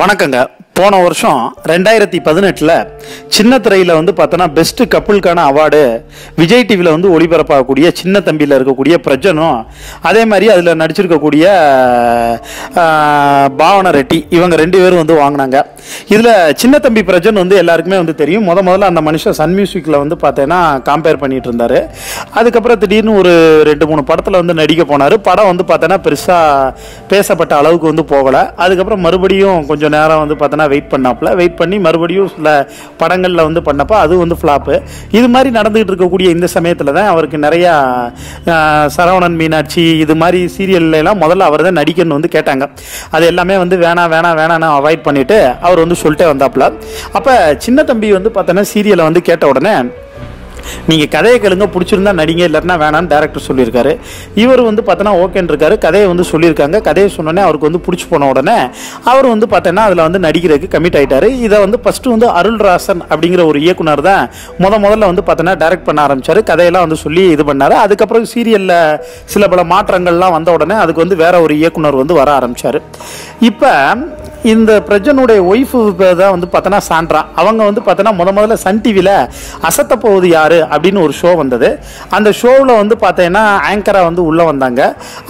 வணக்கங்க. போன வருஷம் 2018 சின்ன திரையில் வந்து பார்த்தோன்னா பெஸ்ட் கப்புளுக்கான அவார்டு விஜய் டிவியில் வந்து ஒளிபரப்பாகக்கூடிய சின்ன தம்பியில் இருக்கக்கூடிய பிரஜனும் அதே மாதிரி அதில் நடிச்சிருக்கக்கூடிய பாவன ரெட்டி இவங்க ரெண்டு பேரும் வந்து வாங்கினாங்க. இதில் சின்ன தம்பி பிரஜன் வந்து எல்லாருக்குமே வந்து தெரியும். முதல்ல அந்த மனுஷன் சன் மியூசிக்கில் வந்து பார்த்தேன்னா கம்பேர் பண்ணிட்டு இருந்தார். அதுக்கப்புறம் திடீர்னு ஒரு 2-3 படத்தில் வந்து நடிக்க போனார். படம் வந்து பார்த்தோன்னா பெருசாக பேசப்பட்ட அளவுக்கு வந்து போகலை. அதுக்கப்புறம் மறுபடியும் கொஞ்சம் நேரம் வந்து பார்த்தோன்னா வெயிட் பண்ணாப்புல வெயிட் பண்ணி மறுபடியும் சில படங்களில் வந்து பண்ணப்போ அது வந்து ஃப்ளாப்பு. இது மாதிரி நடந்துகிட்டு இருக்கக்கூடிய இந்த சமயத்தில் தான் அவருக்கு நிறையா சரவணன் மீனாட்சி இது மாதிரி சீரியல்லாம் முதல்ல அவர் தான் நடிக்கணும்னு வந்து கேட்டாங்க. அது எல்லாமே வந்து வேணான்னு அவாய்ட் பண்ணிவிட்டு அவர் வந்து சொல்லிட்டே வந்தாப்புல. அப்போ சின்ன தம்பி வந்து பார்த்தோன்னா சீரியலை வந்து கேட்ட உடனே நீங்கள் கதையை கேளுங்க, பிடிச்சிருந்தா நடிங்க, இல்லைன்னா வேணான்னு டேரக்டர் சொல்லியிருக்காரு. இவர் வந்து பார்த்தோன்னா ஓகேன்னு இருக்காரு. கதையை வந்து சொல்லியிருக்காங்க. கதையை சொன்னோடனே அவருக்கு வந்து பிடிச்சி போன உடனே அவர் வந்து பார்த்தோன்னா அதில் வந்து நடிக்கிறதுக்கு கமிட் ஆகிட்டார். இதை வந்து ஃபஸ்ட்டு வந்து அருள்ராசன் அப்படிங்கிற ஒரு இயக்குனர் தான் முதல்ல வந்து பார்த்தோன்னா டேரக்ட் பண்ண ஆரம்பித்தார். கதையெல்லாம் வந்து சொல்லி இது பண்ணார். அதுக்கப்புறம் சீரியலில் சில பல மாற்றங்கள்லாம் வந்த உடனே அதுக்கு வந்து வேற ஒரு இயக்குனர் வந்து வர ஆரம்பித்தார். இப்போ இந்த பிரஜனுடைய ஒய்ஃபு தான் வந்து பார்த்தோன்னா சாண்ட்ரா. அவங்க வந்து பார்த்தோன்னா முதல்ல சன் டிவியில் அசத்த போவது யாரு அப்படின்னு ஒரு ஷோ வந்தது. அந்த ஷோவில் வந்து பார்த்தீங்கன்னா ஆங்கராக வந்து உள்ளே வந்தாங்க.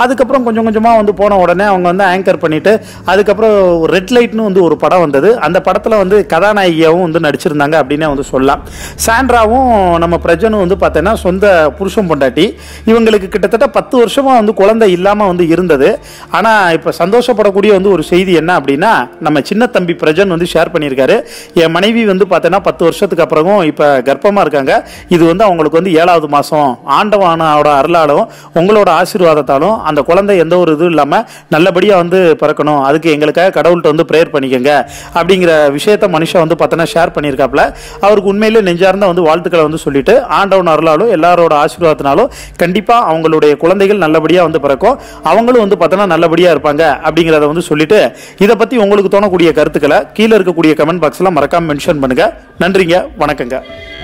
அதுக்கப்புறம் கொஞ்சம் கொஞ்சமாக வந்து போன உடனே அவங்க வந்து ஆங்கர் பண்ணிவிட்டு அதுக்கப்புறம் ரெட் லைட்னு வந்து ஒரு படம் வந்தது. அந்த படத்தில் வந்து கதாநாயகியாகவும் வந்து நடிச்சிருந்தாங்க அப்படின்னே வந்து சொல்லலாம். சாண்ட்ராவும் நம்ம பிரஜனும் வந்து பார்த்தீங்கன்னா சொந்த புருஷன் பொண்டாட்டி. இவங்களுக்கு கிட்டத்தட்ட 10 வருஷமாக வந்து குழந்தை இல்லாமல் வந்து இருந்தது. ஆனால் இப்போ சந்தோஷப்படக்கூடிய வந்து ஒரு செய்தி என்ன அப்படின்னா, நம்ம சின்ன தம்பி பிரஜன் வந்து ஷேர் பண்ணியிருக்காரு, என் மனைவி வந்து பார்த்தீங்கன்னா 10 வருஷத்துக்கு அப்புறமும் இப்போ கர்ப்பமாக இருக்காங்க. இது வந்து அவங்களுக்கு வந்து 7ஆவது மாதம். ஆண்டவானோட அருளாலும் உங்களோட ஆசீர்வாதத்தாலும் அந்த குழந்தை எந்த ஒரு இதுவும் இல்லாமல் நல்லபடியாக வந்து பிறக்கணும், அதுக்கு எங்களுக்காக கடவுள்கிட்ட வந்து ப்ரேயர் பண்ணிக்கோங்க அப்படிங்கிற விஷயத்த மனுஷன் வந்து பார்த்தோன்னா ஷேர் பண்ணியிருக்காப்புல. அவருக்கு உண்மையிலே நெஞ்சார்ந்த வந்து வாழ்த்துக்களை வந்து சொல்லிட்டு ஆண்டவன் அருளாலும் எல்லாரோட ஆசீர்வாதத்தினாலும் கண்டிப்பாக அவங்களுடைய குழந்தைகள் நல்லபடியாக வந்து பிறக்கும், அவங்களும் வந்து பார்த்தோன்னா நல்லபடியாக இருப்பாங்க அப்படிங்கிறத வந்து சொல்லிட்டு இதை பற்றி உங்களுக்கு தோணக்கூடிய கருத்துக்களை கீழே இருக்கக்கூடிய கமெண்ட் பாக்ஸில் மறக்காமல் மென்ஷன் பண்ணுங்கள். நன்றிங்க, வணக்கங்க.